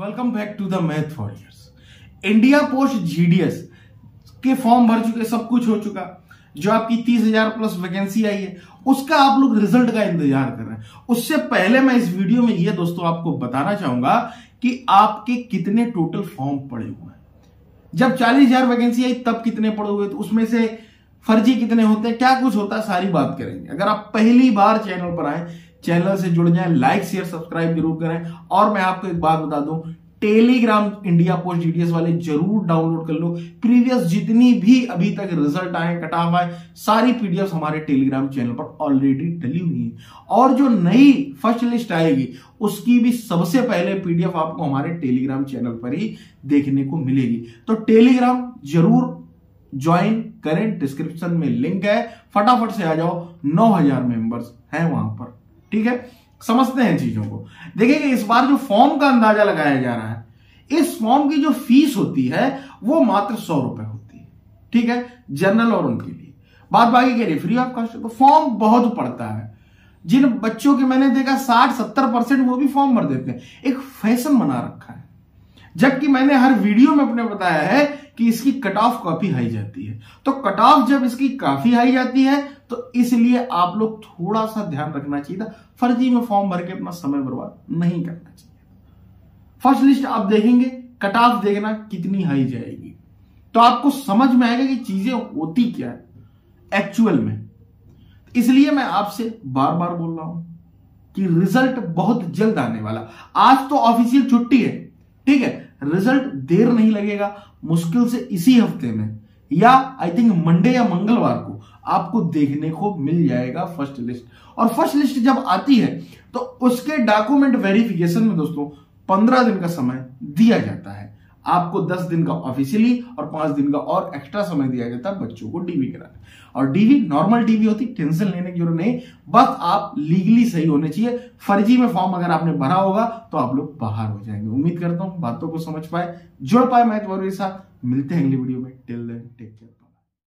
Welcome back to the math warriors. India post GDS के form भर चुके, सब कुछ हो चुका। जो आपकी 30,000 प्लस वैकेंसी आई है उसका आप लोग रिजल्ट का इंतजार कर रहे हैं। उससे पहले मैं इस वीडियो में ये दोस्तों आपको बताना चाहूंगा कि आपके कितने टोटल फॉर्म पड़े हुए हैं। जब 40,000 वैकेंसी आई तब कितने पड़े हुए, तो उसमें से फर्जी कितने होते हैं, क्या कुछ होता है, सारी बात करेंगे। अगर आप पहली बार चैनल पर आए, चैनल से जुड़ जाएं, लाइक शेयर सब्सक्राइब जरूर करें। और मैं आपको एक बात बता दूं, टेलीग्राम इंडिया पोस्ट जीडीएस वाले जरूर डाउनलोड कर लो। प्रीवियस जितनी भी अभी तक रिजल्ट आए, कटाव आए, सारी पीडीएफ हमारे टेलीग्राम चैनल पर ऑलरेडी डली हुई है। और जो नई फर्स्ट लिस्ट आएगी उसकी भी सबसे पहले पीडीएफ आपको हमारे टेलीग्राम चैनल पर ही देखने को मिलेगी। तो टेलीग्राम जरूर ज्वाइन करें, डिस्क्रिप्शन में लिंक है, फटाफट से आ जाओ। 9,000 मेंबर्स हैं वहां पर, ठीक है। समझते हैं चीजों को। देखिए कि इस बार जो फॉर्म का अंदाजा लगाया जा रहा है, इस फॉर्म की जो फीस होती है वो मात्र 100 रुपए होती है, ठीक है, जनरल और उनके लिए। बात बाकी कह रही फ्री ऑफ कॉस्ट। तो फॉर्म बहुत पड़ता है। जिन बच्चों के मैंने देखा 60-70% वो भी फॉर्म भर देते हैं। एक फैशन बना रखा है, जबकि मैंने हर वीडियो में अपने बताया है कि इसकी कट ऑफ काफी हाई जाती है। तो कट ऑफ जब इसकी काफी हाई जाती है तो इसलिए आप लोग थोड़ा सा ध्यान रखना चाहिए था। फर्जी में फॉर्म भर के अपना समय बर्बाद नहीं करना चाहिए। फर्स्ट लिस्ट आप देखेंगे, कट ऑफ देखना कितनी हाई जाएगी, तो आपको समझ में आएगा कि चीजें होती क्या है एक्चुअल में। इसलिए मैं आपसे बार बार बोल रहा हूं कि रिजल्ट बहुत जल्द आने वाला। आज तो ऑफिशियल छुट्टी है, ठीक है, रिजल्ट देर नहीं लगेगा। मुश्किल से इसी हफ्ते में या आई थिंक मंडे या मंगलवार को आपको देखने को मिल जाएगा फर्स्ट लिस्ट। और फर्स्ट लिस्ट जब आती है तो उसके डॉक्यूमेंट वेरिफिकेशन में दोस्तों 15 दिन का समय दिया जाता है। आपको 10 दिन का ऑफिशियली और 5 दिन का और एक्स्ट्रा समय दिया जाता है बच्चों को डीवी कराने। और डीवी नॉर्मल डीवी होती, टेंशन लेने की जरूरत नहीं, बस आप लीगली सही होने चाहिए। फर्जी में फॉर्म अगर आपने भरा होगा तो आप लोग बाहर हो जाएंगे। उम्मीद करता हूं बातों को समझ पाए, जुड़ पाए मैथ वॉरियर्स के साथ। मिलते हैं अगली वीडियो में। Till then take care.